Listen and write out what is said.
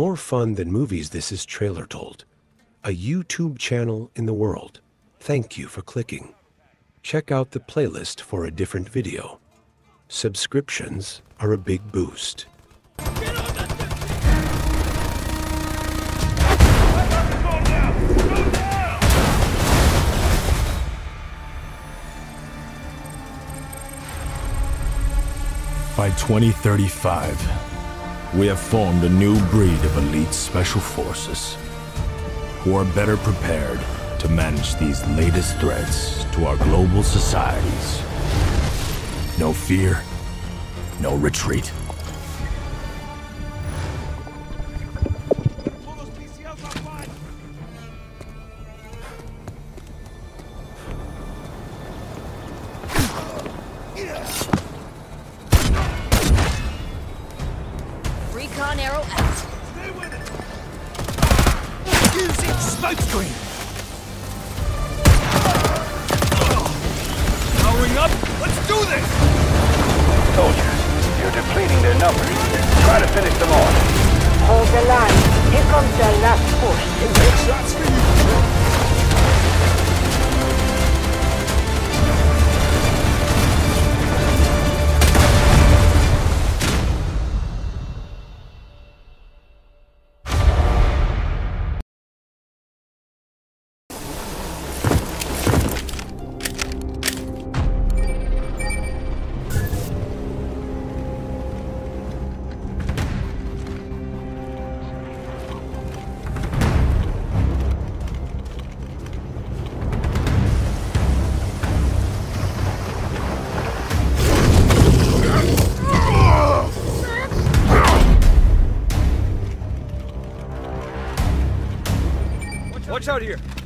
More fun than movies, this is TrailerTold, a YouTube channel in the world. Thank you for clicking. Check out the playlist for a different video. Subscriptions are a big boost. By 2035, we have formed a new breed of elite special forces who are better prepared to manage these latest threats to our global societies. No fear, no retreat. Recon arrow out. Stay with it. Using smoke screen. Powering up. Let's do this. Soldiers, you're depleting their numbers. Try to finish them off. Hold the line. Here comes the last push. Big shots for you. Watch out here!